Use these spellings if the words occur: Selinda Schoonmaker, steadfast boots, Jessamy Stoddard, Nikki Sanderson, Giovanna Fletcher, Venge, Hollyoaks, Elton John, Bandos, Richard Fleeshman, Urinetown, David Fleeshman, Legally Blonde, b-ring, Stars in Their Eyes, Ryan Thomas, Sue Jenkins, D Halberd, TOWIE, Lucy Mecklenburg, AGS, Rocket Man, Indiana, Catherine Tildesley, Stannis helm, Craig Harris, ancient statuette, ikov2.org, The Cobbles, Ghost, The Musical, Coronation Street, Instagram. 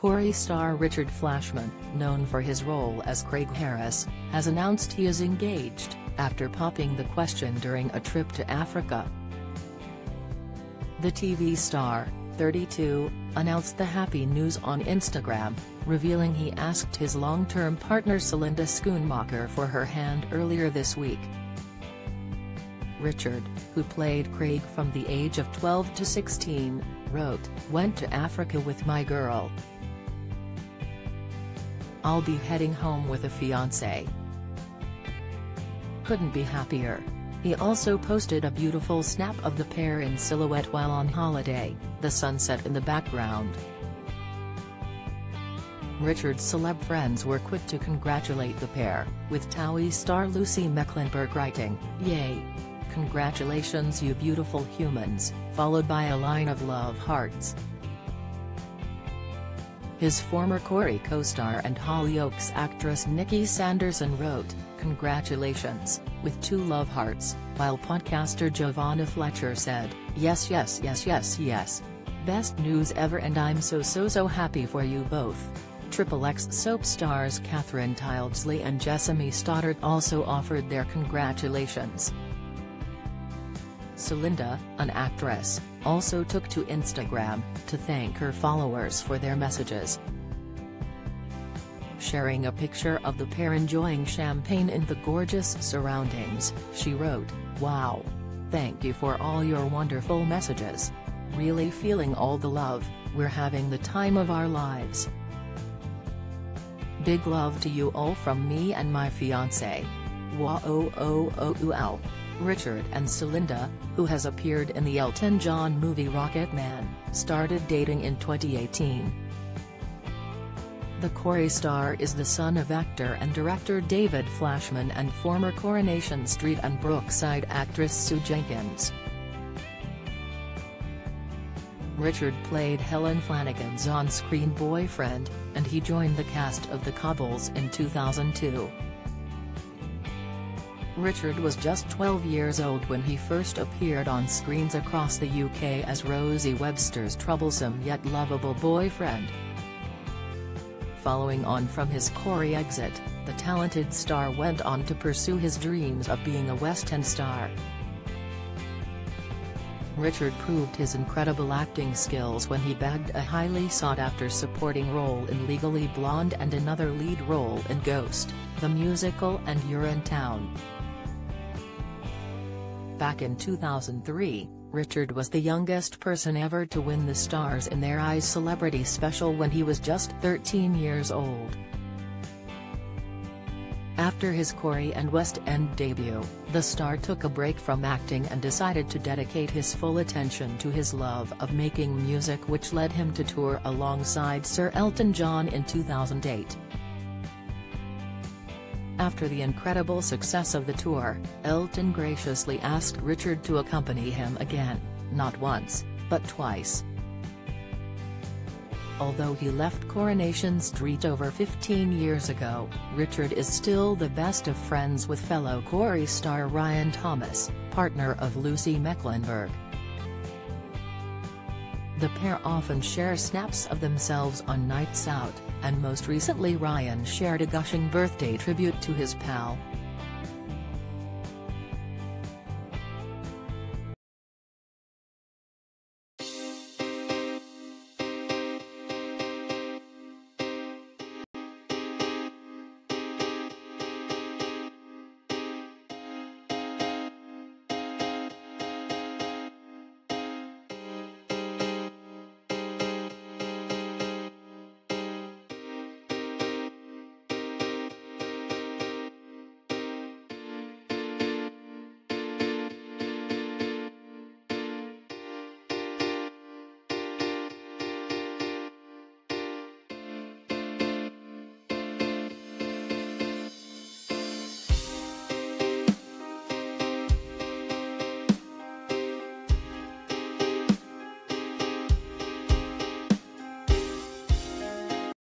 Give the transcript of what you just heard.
Corey star Richard Fleeshman, known for his role as Craig Harris, has announced he is engaged, after popping the question during a trip to Africa. The TV star, 32, announced the happy news on Instagram, revealing he asked his long-term partner Selinda Schoonmaker for her hand earlier this week. Richard, who played Craig from the age of 12 to 16, wrote, "Went to Africa with my girl. I'll be heading home with a fiancé. Couldn't be happier." He also posted a beautiful snap of the pair in silhouette while on holiday, the sunset in the background. Richard's celeb friends were quick to congratulate the pair, with TOWIE star Lucy Mecklenburg writing, "Yay! Congratulations you beautiful humans," followed by a line of love hearts. His former Corey co-star and Hollyoaks actress Nikki Sanderson wrote, "Congratulations," with two love hearts, while podcaster Giovanna Fletcher said, "Yes yes yes yes yes. Best news ever and I'm so happy for you both." XXX soap stars Catherine Tildesley and Jessamy Stoddard also offered their congratulations. Selinda, an actress, also took to Instagram to thank her followers for their messages. Sharing a picture of the pair enjoying champagne in the gorgeous surroundings, she wrote, "Wow! Thank you for all your wonderful messages. Really feeling all the love, we're having the time of our lives. Big love to you all from me and my fiancé. Wow!" Richard and Selinda, who has appeared in the Elton John movie Rocket Man, started dating in 2018. The Corey star is the son of actor and director David Fleeshman and former Coronation Street and Brookside actress Sue Jenkins. Richard played Helen Flanagan's on-screen boyfriend, and he joined the cast of The Cobbles in 2002. Richard was just 12 years old when he first appeared on screens across the UK as Rosie Webster's troublesome yet lovable boyfriend. Following on from his Corey exit, the talented star went on to pursue his dreams of being a West End star. Richard proved his incredible acting skills when he bagged a highly sought-after supporting role in Legally Blonde and another lead role in Ghost, The Musical and Urinetown. Back in 2003, Richard was the youngest person ever to win the Stars in Their Eyes Celebrity Special when he was just 13 years old. After his Corey and West End debut, the star took a break from acting and decided to dedicate his full attention to his love of making music, which led him to tour alongside Sir Elton John in 2008. After the incredible success of the tour, Elton graciously asked Richard to accompany him again, not once, but twice. Although he left Coronation Street over 15 years ago, Richard is still the best of friends with fellow Corey star Ryan Thomas, partner of Lucy Mecklenburg. The pair often share snaps of themselves on nights out, and most recently Ryan shared a gushing birthday tribute to his pal,